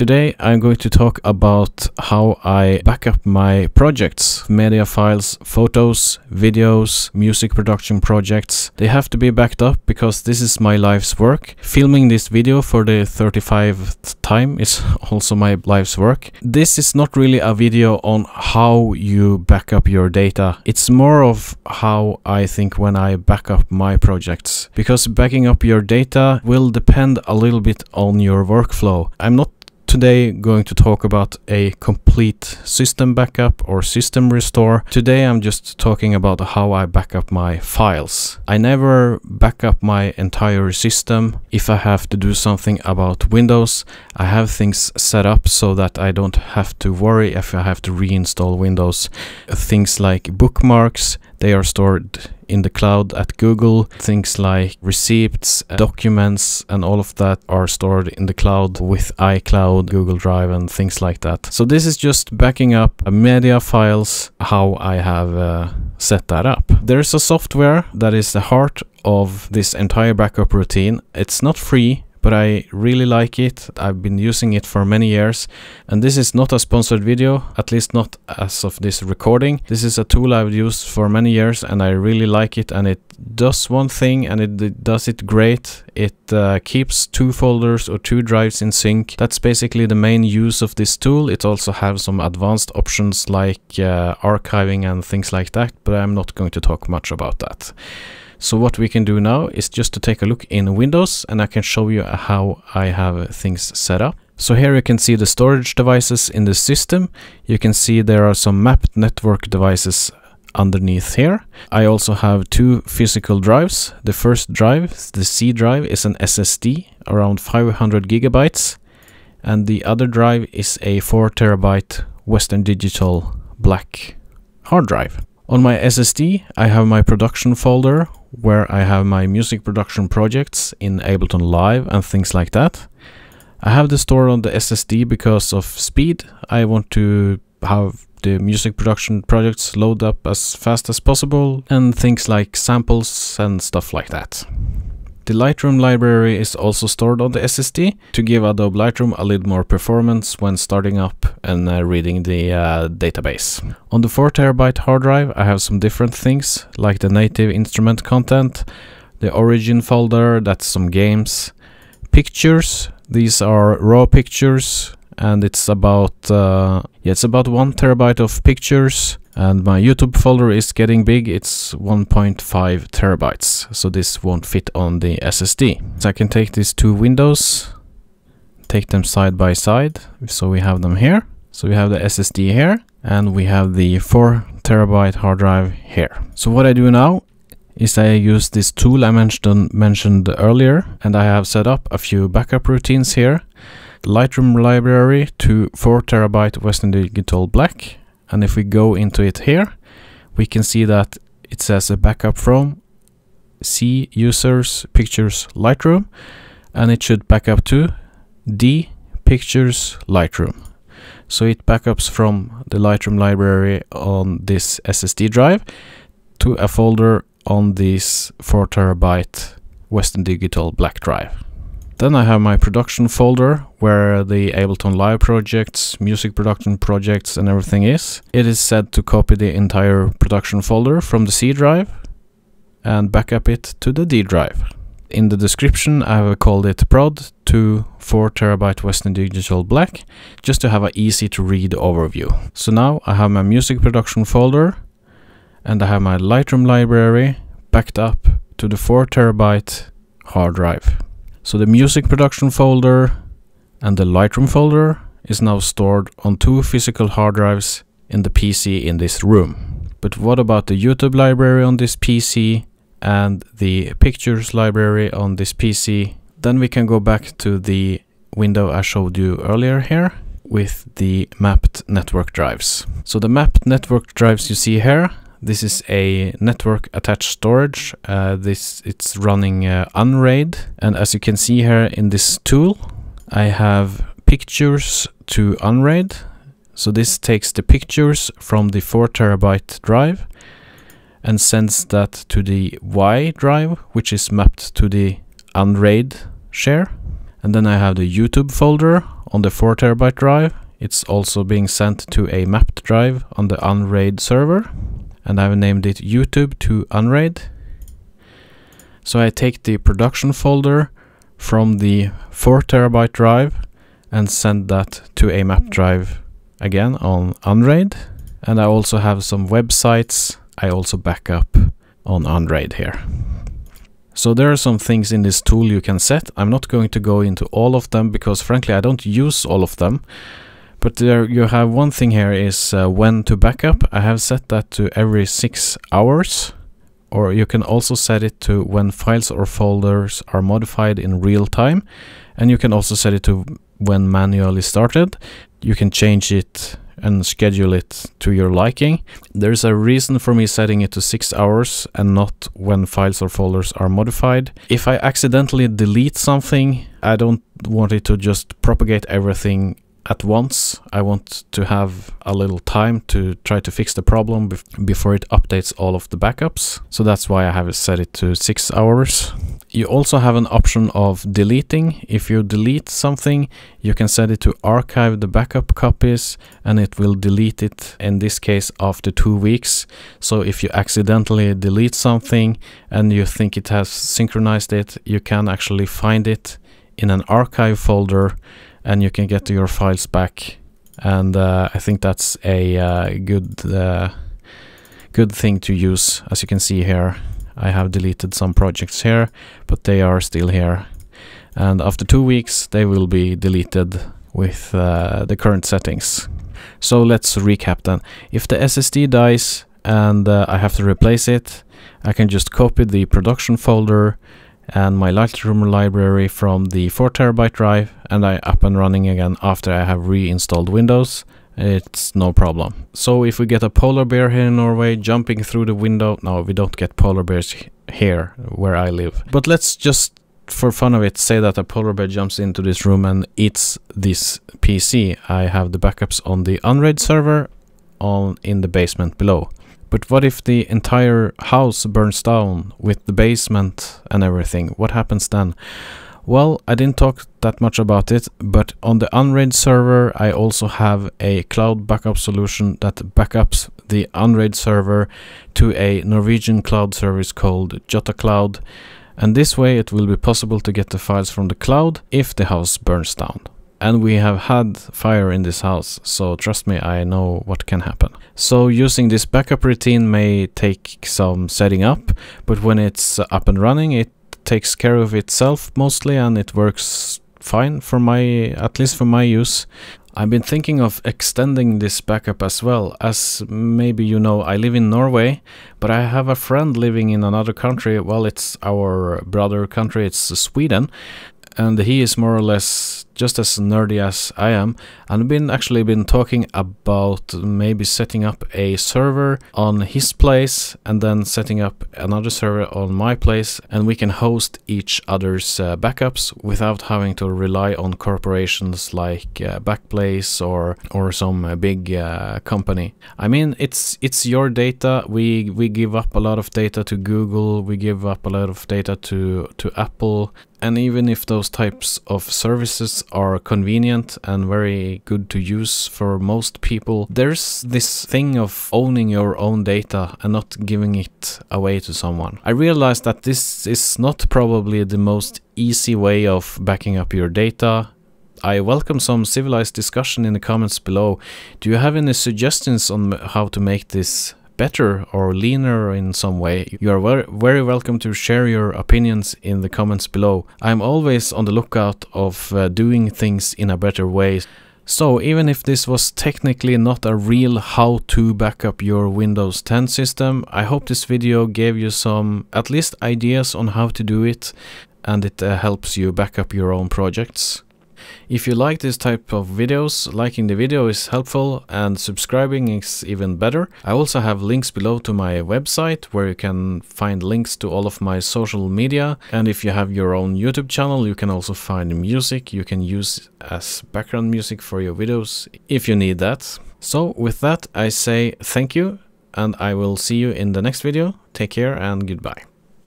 Today I'm going to talk about how I back up my projects, media files, photos, videos, music production projects. They have to be backed up because this is my life's work. Filming this video for the 35th time is also my life's work. This is not really a video on how you back up your data. It's more of how I think when I back up my projects, because backing up your data will depend a little bit on your workflow. I'm not today going to talk about a complete system backup or system restore. Today I'm just talking about how I back up my files. I never back up my entire system. If I have to do something about Windows, I have things set up so that I don't have to worry if I have to reinstall Windows. Things like bookmarks, they are stored in the cloud at Google. Things like receipts, documents, and all of that are stored in the cloud with iCloud, Google Drive, and things like that. So this is just backing up media files, how I have set that up. There's a software that is the heart of this entire backup routine. It's not free, but I really like it. I've been using it for many years, and this is not a sponsored video, at least not as of this recording. This is a tool I've used for many years and I really like it, and it does one thing and it does it great. It keeps two folders or two drives in sync. That's basically the main use of this tool. It also has some advanced options like archiving and things like that, but I'm not going to talk much about that. So what we can do now is just to take a look in Windows, and I can show you how I have things set up. So here you can see the storage devices in the system. You can see there are some mapped network devices underneath here. I also have two physical drives. The first drive, the C drive, is an SSD, around 500 gigabytes. And the other drive is a 4 terabyte Western Digital Black hard drive. On my SSD, I have my production folder, where I have my music production projects in Ableton Live and things like that. I have this stored on the SSD because of speed. I want to have the music production projects load up as fast as possible, and things like samples and stuff like that. The Lightroom library is also stored on the SSD to give Adobe Lightroom a little more performance when starting up and reading the database. On the 4 terabyte hard drive, I have some different things like the native instrument content, the origin folder, that's some games, pictures. These are raw pictures, and it's about it's about 1 terabyte of pictures. And my YouTube folder is getting big. It's 1.5 terabytes, so this won't fit on the SSD. So I can take these two windows, take them side by side. So we have them here. So we have the SSD here, and we have the 4 terabyte hard drive here. So what I do now is I use this tool I mentioned earlier, and I have set up a few backup routines here. Lightroom library to 4 terabyte Western Digital Black. And if we go into it here, we can see that it says a backup from C users pictures Lightroom, and it should back up to D pictures Lightroom. So it backups from the Lightroom library on this SSD drive to a folder on this 4 terabyte Western Digital Black drive. Then I have my production folder where the Ableton Live projects, music production projects, and everything is. It is set to copy the entire production folder from the C drive and back up it to the D drive. In the description, I have called it prod to 4 terabyte Western Digital Black, just to have an easy to read overview. So now I have my music production folder, and I have my Lightroom library backed up to the 4 terabyte hard drive. So the music production folder and the Lightroom folder is now stored on two physical hard drives in the PC in this room. But what about the YouTube library on this PC and the pictures library on this PC? Then we can go back to the window I showed you earlier here with the mapped network drives. So the mapped network drives you see here, this is a network attached storage. It's running Unraid, and as you can see here in this tool, I have pictures to Unraid. So this takes the pictures from the 4 terabyte drive and sends that to the Y drive, which is mapped to the Unraid share. And then I have the YouTube folder on the 4TB drive. It's also being sent to a mapped drive on the Unraid server, and I've named it YouTube to Unraid. So I take the production folder from the 4TB drive and send that to a map drive again on Unraid. And I also have some websites I also back up on Unraid here. So there are some things in this tool you can set. I'm not going to go into all of them because frankly I don't use all of them. But there you have one thing here is when to backup. I have set that to every 6 hours. Or you can also set it to when files or folders are modified in real time. And you can also set it to when manually started. You can change it and schedule it to your liking. There's a reason for me setting it to 6 hours and not when files or folders are modified. If I accidentally delete something, I don't want it to just propagate everything at once. I want to have a little time to try to fix the problem before it updates all of the backups. So that's why I have set it to 6 hours. You also have an option of deleting. If you delete something, you can set it to archive the backup copies and it will delete it, in this case after 2 weeks. So if you accidentally delete something and you think it has synchronized it, you can actually find it in an archive folder and you can get your files back. And I think that's a good thing to use. As you can see here, I have deleted some projects here, but they are still here. And after 2 weeks, they will be deleted with the current settings. So let's recap then. If the SSD dies and I have to replace it, I can just copy the production folder and my Lightroom library from the 4TB drive, and I'm up and running again after I have reinstalled Windows. It's no problem. So if we get a polar bear here in Norway jumping through the window, no, we don't get polar bears here where I live. But let's just, for fun of it, say that a polar bear jumps into this room and eats this PC. I have the backups on the Unraid server in the basement below. But what if the entire house burns down with the basement and everything? What happens then? Well, I didn't talk that much about it, but on the Unraid server, I also have a cloud backup solution that backups the Unraid server to a Norwegian cloud service called Jottacloud. And this way it will be possible to get the files from the cloud if the house burns down. And we have had fire in this house, so trust me, I know what can happen. So using this backup routine may take some setting up, but when it's up and running, it takes care of itself mostly, and it works fine for at least for my use. I've been thinking of extending this backup as well. As maybe you know, I live in Norway, but I have a friend living in another country. Well, it's our brother country, it's Sweden. And he is more or less just as nerdy as I am, and I've actually been talking about maybe setting up a server on his place and then setting up another server on my place, and we can host each other's backups without having to rely on corporations like Backblaze or some big company. I mean, it's your data. We give up a lot of data to Google, we give up a lot of data to Apple. And even if those types of services are convenient and very good to use for most people, there's this thing of owning your own data and not giving it away to someone. I realized that this is not probably the most easy way of backing up your data. I welcome some civilized discussion in the comments below. Do you have any suggestions on how to make this better or leaner in some way? You are very welcome to share your opinions in the comments below. I'm always on the lookout of doing things in a better way. So even if this was technically not a real how to back up your Windows 10 system, I hope this video gave you some at least ideas on how to do it, and it helps you back up your own projects. If you like this type of videos, liking the video is helpful and subscribing is even better. I also have links below to my website where you can find links to all of my social media. And if you have your own YouTube channel, you can also find music you can use as background music for your videos if you need that. So with that, I say thank you, and I will see you in the next video. Take care and goodbye.